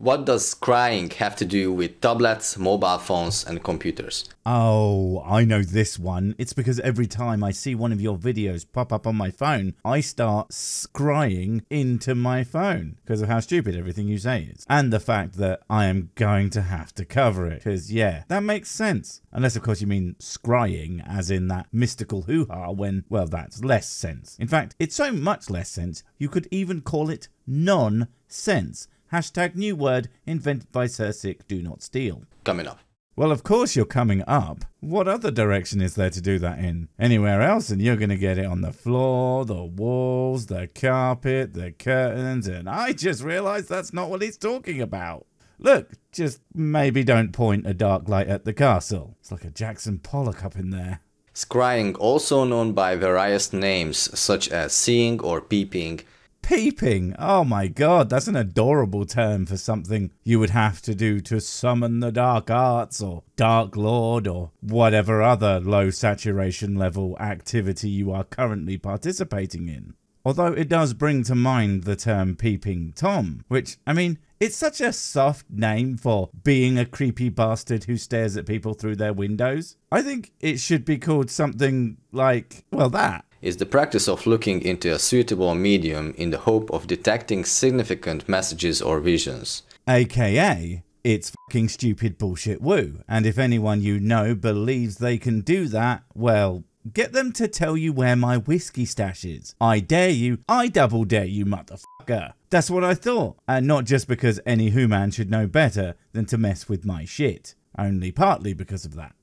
What does crying have to do with tablets, mobile phones and computers? Oh, I know this one. It's because every time I see one of your videos pop up on my phone, I start crying into my phone because of how stupid everything you say is. And the fact that I am going to have to cover it. Because, yeah, that makes sense. Unless, of course, you mean scrying, as in that mystical hoo-ha when, well, that's less sense. In fact, it's so much less sense, you could even call it non-sense. Hashtag new word invented by Sir Sic, do not steal. Coming up. Well, of course you're coming up. What other direction is there to do that in? Anywhere else and you're going to get it on the floor, the walls, the carpet, the curtains, and I just realised that's not what he's talking about. Look, just maybe don't point a dark light at the castle. It's like a Jackson Pollock up in there. Scrying, also known by various names such as seeing or peeping. Peeping! Oh my god, that's an adorable term for something you would have to do to summon the dark arts or dark lord or whatever other low saturation level activity you are currently participating in. Although it does bring to mind the term Peeping Tom, which, I mean, it's such a soft name for being a creepy bastard who stares at people through their windows. I think it should be called something like, well, that. Is the practice of looking into a suitable medium in the hope of detecting significant messages or visions. AKA, it's fucking stupid bullshit woo, and if anyone you know believes they can do that, well, get them to tell you where my whiskey stash is. I dare you, I double dare you, motherfucker. That's what I thought, and not just because any who-man should know better than to mess with my shit, only partly because of that.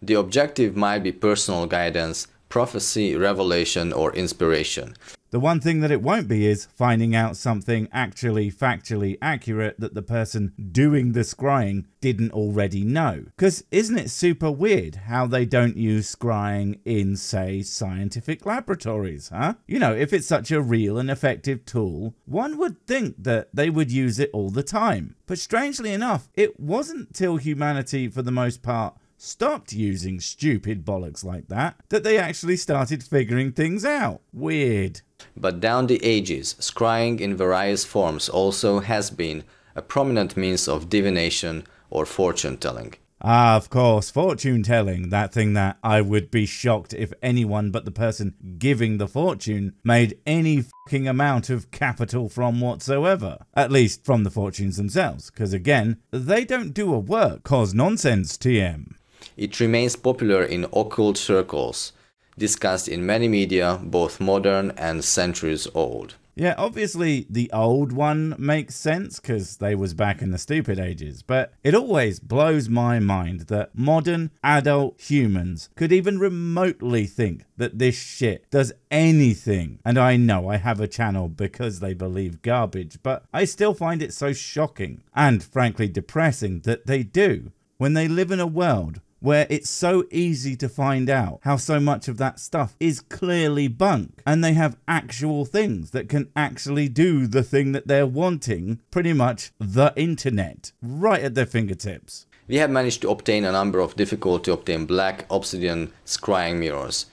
The objective might be personal guidance, prophecy, revelation, or inspiration. The one thing that it won't be is finding out something actually factually accurate that the person doing the scrying didn't already know. Because isn't it super weird how they don't use scrying in, say, scientific laboratories, huh? You know, if it's such a real and effective tool, one would think that they would use it all the time. But strangely enough, it wasn't till humanity, for the most part, stopped using stupid bollocks like that, that they actually started figuring things out. Weird. But down the ages, scrying in various forms also has been a prominent means of divination or fortune-telling. Ah, of course, fortune-telling, that thing that I would be shocked if anyone but the person giving the fortune made any fucking amount of capital from whatsoever. At least from the fortunes themselves, because again, they don't do a work, cause nonsense TM. It remains popular in occult circles, discussed in many media, both modern and centuries old. Yeah, obviously the old one makes sense because they was back in the stupid ages, but it always blows my mind that modern adult humans could even remotely think that this shit does anything. And I know I have a channel because they believe garbage, but I still find it so shocking and frankly depressing that they do when they live in a world where it's so easy to find out how so much of that stuff is clearly bunk, and they have actual things that can actually do the thing that they're wanting, pretty much the internet, right at their fingertips. We have managed to obtain a number of difficult to obtain black obsidian scrying mirrors.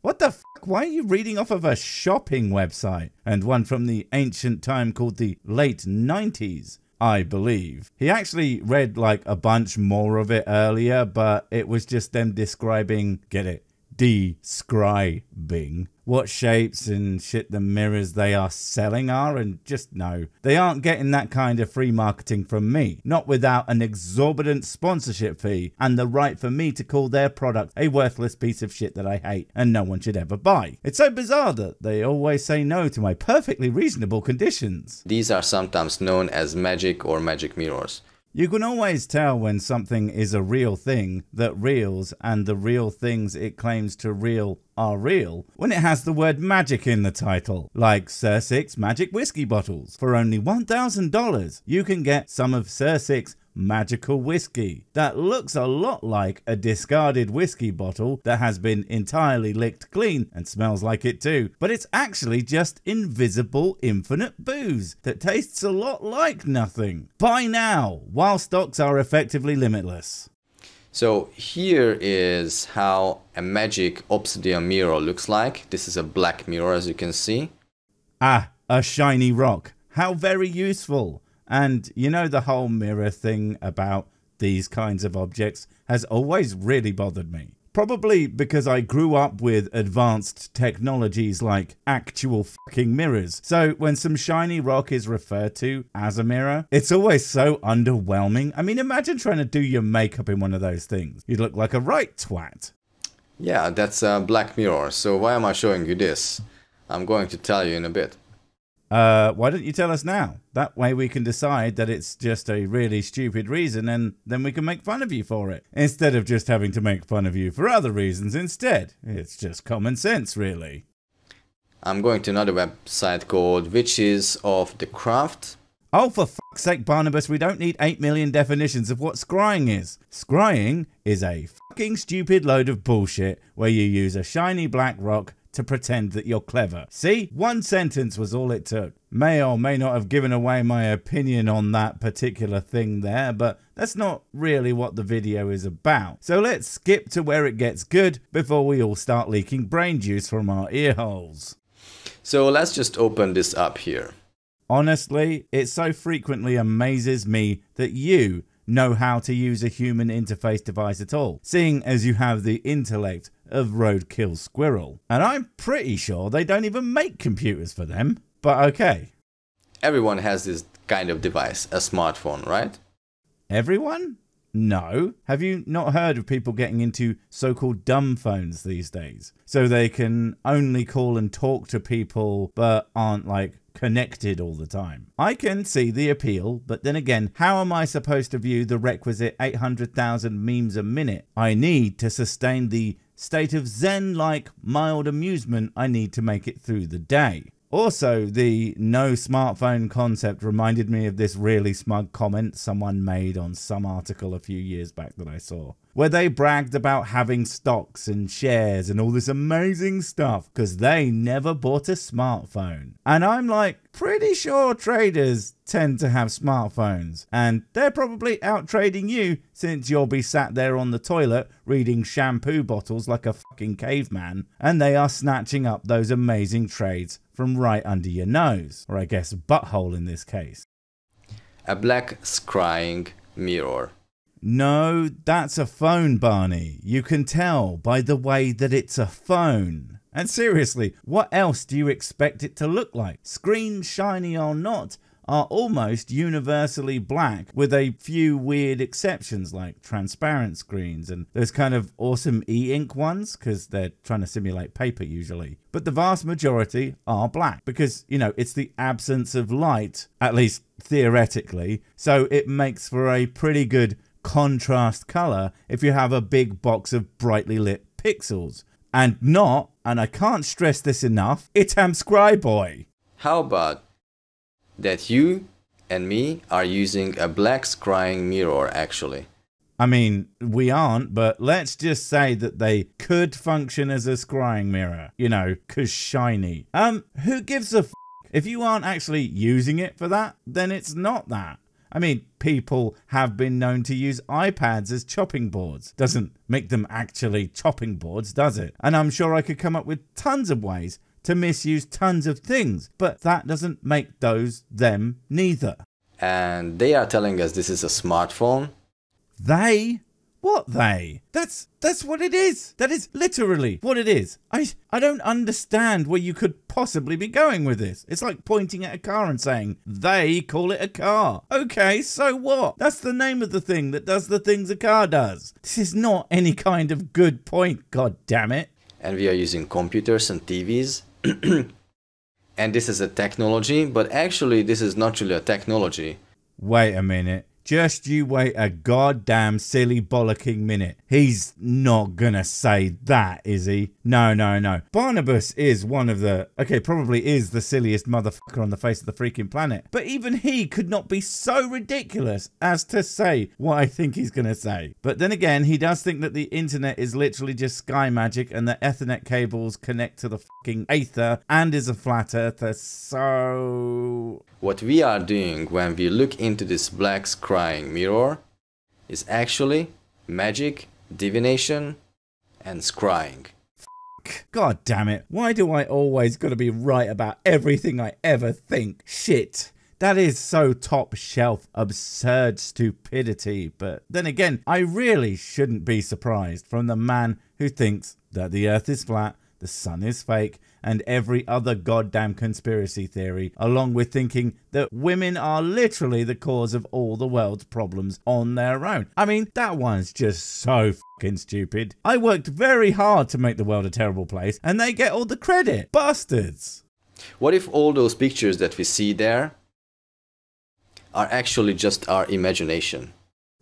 What the fuck? Why are you reading off of a shopping website? And one from the ancient time called the late 90s. I believe. He actually read like a bunch more of it earlier, but it was just them describing, get it, describing what shapes and shit the mirrors they are selling are, and just no, they aren't getting that kind of free marketing from me. Not without an exorbitant sponsorship fee and the right for me to call their product a worthless piece of shit that I hate and no one should ever buy. It's so bizarre that they always say no to my perfectly reasonable conditions. These are sometimes known as magic or magic mirrors. You can always tell when something is a real thing that reals, and the real things it claims to reel are real when it has the word magic in the title, like Sir Sic's magic whiskey bottles. For only $1,000 you can get some of Sir Sic's magical whiskey that looks a lot like a discarded whiskey bottle that has been entirely licked clean and smells like it too, but it's actually just invisible infinite booze that tastes a lot like nothing. Buy now while stocks are effectively limitless. So here is how a magic obsidian mirror looks like. This is a black mirror, as you can see. Ah, a shiny rock. How very useful. And you know, the whole mirror thing about these kinds of objects has always really bothered me. Probably because I grew up with advanced technologies like actual fucking mirrors. So when some shiny rock is referred to as a mirror, it's always so underwhelming. I mean, imagine trying to do your makeup in one of those things. You'd look like a right twat. Yeah, that's a Black Mirror. So why am I showing you this? I'm going to tell you in a bit. Why don't you tell us now? That way we can decide that it's just a really stupid reason, and then we can make fun of you for it. Instead of just having to make fun of you for other reasons instead. It's just common sense, really. I'm going to another website called Witches of the Craft. Oh, for fuck's sake, Barnabas, we don't need 8 million definitions of what scrying is. Scrying is a fucking stupid load of bullshit where you use a shiny black rock to pretend that you're clever. See? One sentence was all it took. May or may not have given away my opinion on that particular thing there, but that's not really what the video is about. So let's skip to where it gets good before we all start leaking brain juice from our ear holes. So let's just open this up here. Honestly, it so frequently amazes me that you know how to use a human interface device at all, seeing as you have the intellect of roadkill squirrel. And I'm pretty sure they don't even make computers for them, but okay. Everyone has this kind of device, a smartphone, right? Everyone? No. Have you not heard of people getting into so-called dumb phones these days? So they can only call and talk to people, but aren't like connected all the time. I can see the appeal, but then again, how am I supposed to view the requisite 800,000 memes a minute I need to sustain the state of zen-like mild amusement I need to make it through the day? Also, the no smartphone concept reminded me of this really smug comment someone made on some article a few years back that I saw, where they bragged about having stocks and shares and all this amazing stuff because they never bought a smartphone. And I'm like, pretty sure traders tend to have smartphones, and they're probably out trading you since you'll be sat there on the toilet reading shampoo bottles like a fucking caveman, and they are snatching up those amazing trades from right under your nose, or I guess butthole in this case. A black scrying mirror. No, that's a phone, Barney. You can tell by the way that it's a phone. And seriously, what else do you expect it to look like? Screen, shiny or not, are almost universally black, with a few weird exceptions like transparent screens and those kind of awesome e-ink ones, because they're trying to simulate paper usually. But the vast majority are black because, you know, it's the absence of light, at least theoretically, so it makes for a pretty good contrast color if you have a big box of brightly lit pixels. And not, and I can't stress this enough, it's am Scryboy. How about that you and me are using a black scrying mirror, actually. I mean, we aren't, but let's just say that they could function as a scrying mirror. You know, 'cause shiny. Who gives a f***? If you aren't actually using it for that, then it's not that. I mean, people have been known to use iPads as chopping boards. Doesn't make them actually chopping boards, does it? And I'm sure I could come up with tons of ways to misuse tons of things, but that doesn't make those them neither. And they are telling us this is a smartphone? They? What they? That's what it is. That is literally what it is. I don't understand where you could possibly be going with this. It's like pointing at a car and saying, they call it a car. Okay, so what? That's the name of the thing that does the things a car does. This is not any kind of good point, god damn it. And we are using computers and TVs. And this is a technology, but actually this is not really a technology. Wait a minute. Just you wait a goddamn silly bollocking minute. He's not gonna say that, is he? No, no, no. Barnabas is one of the, okay, probably is the silliest motherfucker on the face of the freaking planet. But even he could not be so ridiculous as to say what I think he's gonna say. But then again, he does think that the internet is literally just sky magic and the Ethernet cables connect to the fucking aether and is a flat earther, so... What we are doing when we look into this black screen scrying mirror is actually magic, divination, and scrying. Fuck. God damn it. Why do I always gotta be right about everything I ever think? Shit. That is so top shelf absurd stupidity, but then again, I really shouldn't be surprised from the man who thinks that the earth is flat, the sun is fake, and every other goddamn conspiracy theory, along with thinking that women are literally the cause of all the world's problems on their own. I mean, that one's just so fucking stupid. I worked very hard to make the world a terrible place, and they get all the credit. Bastards! What if all those pictures that we see there are actually just our imagination?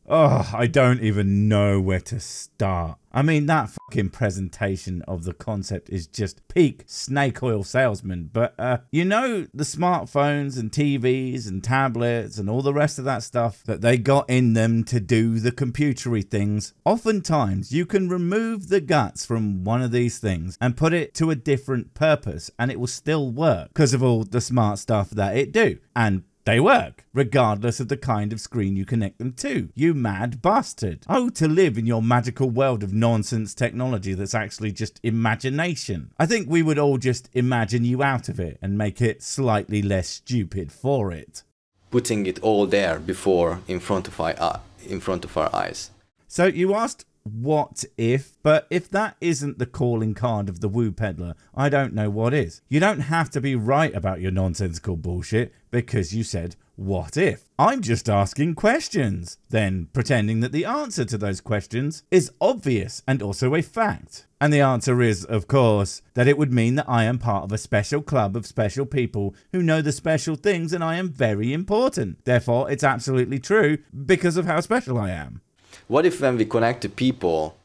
Oh, I don't even know where to start. I mean, that fucking presentation of the concept is just peak snake oil salesman. But, you know, the smartphones and TVs and tablets and all the rest of that stuff that they got in them to do the computery things. Oftentimes, you can remove the guts from one of these things and put it to a different purpose, and it will still work because of all the smart stuff that it do. And they work, regardless of the kind of screen you connect them to. You mad bastard. Oh, to live in your magical world of nonsense technology that's actually just imagination. I think we would all just imagine you out of it and make it slightly less stupid for it. Putting it all there before in front of our eyes. So you asked, what if? But if that isn't the calling card of the woo peddler, I don't know what is. You don't have to be right about your nonsensical bullshit because you said, what if? I'm just asking questions, then pretending that the answer to those questions is obvious and also a fact. And the answer is, of course, that it would mean that I am part of a special club of special people who know the special things, and I am very important. Therefore, it's absolutely true because of how special I am. What if when we connect to people...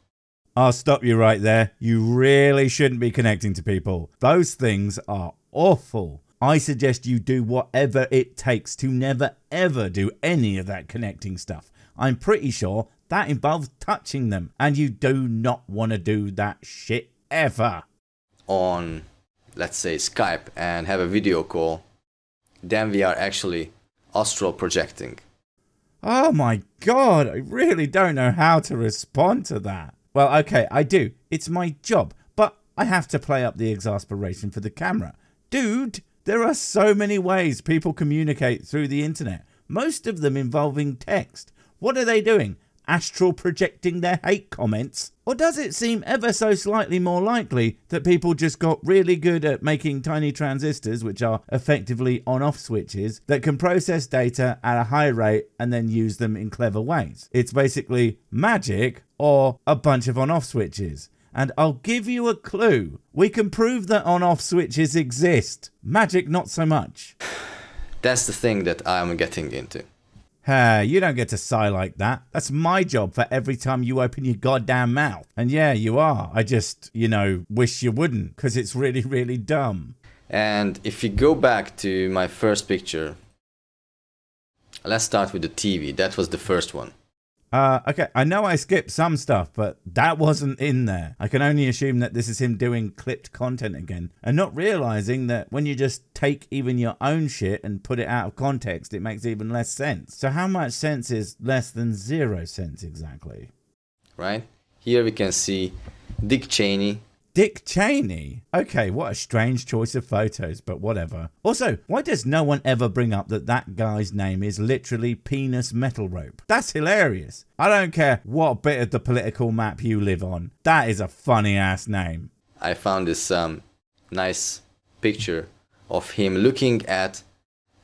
I'll stop you right there. You really shouldn't be connecting to people. Those things are awful. I suggest you do whatever it takes to never ever do any of that connecting stuff. I'm pretty sure that involves touching them, and you do not want to do that shit ever. On, let's say, Skype and have a video call, then we are actually astral projecting. Oh my god, I really don't know how to respond to that. Well, okay, I do. It's my job, but I have to play up the exasperation for the camera. Dude, there are so many ways people communicate through the internet, most of them involving text. What are they doing? Astral projecting their hate comments? Or does it seem ever so slightly more likely that people just got really good at making tiny transistors, which are effectively on-off switches, that can process data at a high rate and then use them in clever ways? It's basically magic or a bunch of on-off switches. And I'll give you a clue. We can prove that on-off switches exist. Magic, not so much. That's the thing that I'm getting into. Hey, you don't get to sigh like that. That's my job for every time you open your goddamn mouth. And yeah, you are. I just, you know, wish you wouldn't, because it's really, really dumb. And if you go back to my first picture, let's start with the TV. That was the first one. Okay, I know I skipped some stuff, but that wasn't in there. I can only assume that this is him doing clipped content again and not realizing that when you just take even your own shit and put it out of context, it makes even less sense. So how much sense is less than 0 sense exactly? Right? Here we can see Dick Cheney. Dick Cheney? Okay, what a strange choice of photos, but whatever. Also, why does no one ever bring up that that guy's name is literally Penis Metal Rope? That's hilarious. I don't care what bit of the political map you live on. That is a funny ass name. I found this nice picture of him looking at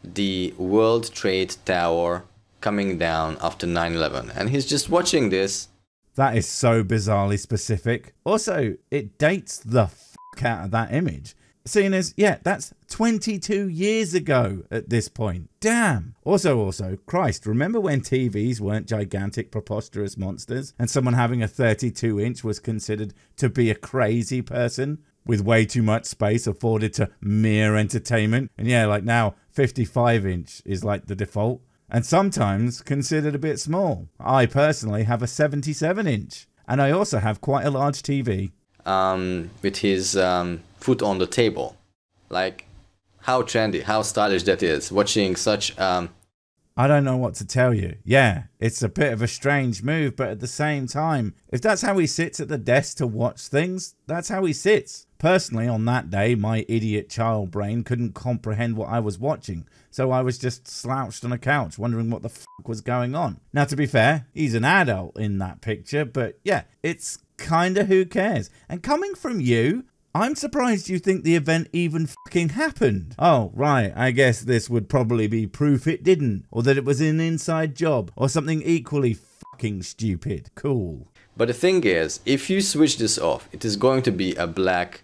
the World Trade Tower coming down after 9/11, and he's just watching this. That is so bizarrely specific. Also, it dates the fuck out of that image. Seeing as, yeah, that's 22 years ago at this point. Damn. Also, Christ, remember when TVs weren't gigantic, preposterous monsters and someone having a 32-inch was considered to be a crazy person with way too much space afforded to mere entertainment? And yeah, like now, 55-inch is like the default. And sometimes considered a bit small. I personally have a 77-inch, and I also have quite a large TV. With his foot on the table. Like, how trendy, how stylish that is, watching such I don't know what to tell you. Yeah, it's a bit of a strange move, but at the same time, if that's how he sits at the desk to watch things, that's how he sits. Personally, on that day, my idiot child brain couldn't comprehend what I was watching, so I was just slouched on a couch, wondering what the fuck was going on. Now, to be fair, he's an adult in that picture, but yeah, it's kinda who cares. And coming from you, I'm surprised you think the event even fucking happened. Oh, right, I guess this would probably be proof it didn't, or that it was an inside job, or something equally fucking stupid. Cool. But the thing is, if you switch this off, it is going to be a black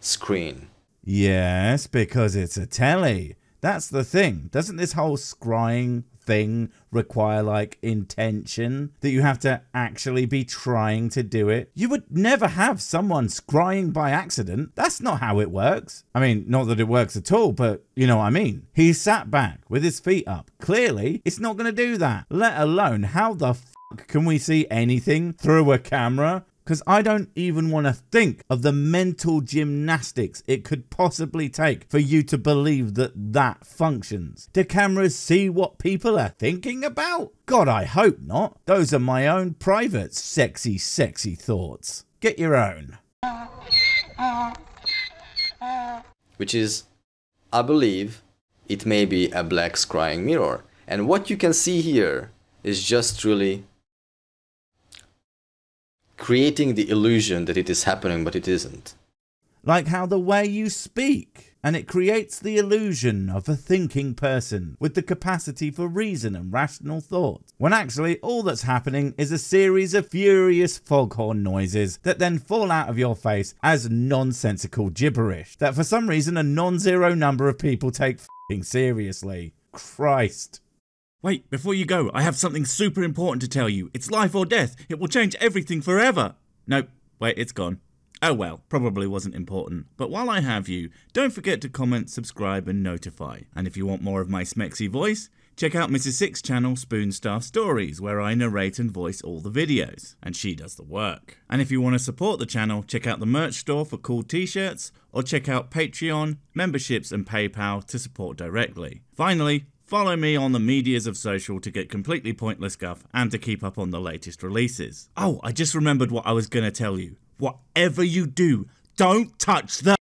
screen. Yes, because it's a telly. That's the thing. Doesn't this whole scrying thing require like intention, that you have to actually be trying to do it? You would never have someone scrying by accident. That's not how it works. I mean, not that it works at all, but you know what I mean. He sat back with his feet up. Clearly, it's not going to do that, let alone how the fuck can we see anything through a camera? Because I don't even want to think of the mental gymnastics it could possibly take for you to believe that that functions. Do cameras see what people are thinking about? God, I hope not. Those are my own private sexy, sexy thoughts. Get your own. Which is, I believe, it may be a black scrying mirror. And what you can see here is just really creating the illusion that it is happening, but it isn't. Like how the way you speak, and it creates the illusion of a thinking person with the capacity for reason and rational thought, when actually all that's happening is a series of furious foghorn noises that then fall out of your face as nonsensical gibberish that for some reason a non-zero number of people take f***ing seriously. Christ. Wait, before you go, I have something super important to tell you. It's life or death. It will change everything forever. Nope, wait, it's gone. Oh well, probably wasn't important. But while I have you, don't forget to comment, subscribe and notify. And if you want more of my smexy voice, check out Mrs Sics Channel Spoonstaff Stories, where I narrate and voice all the videos, and she does the work. And if you want to support the channel, check out the merch store for cool t-shirts, or check out Patreon, memberships and PayPal to support directly. Finally, follow me on the medias of social to get completely pointless guff and to keep up on the latest releases. Oh, I just remembered what I was going to tell you. Whatever you do, don't touch the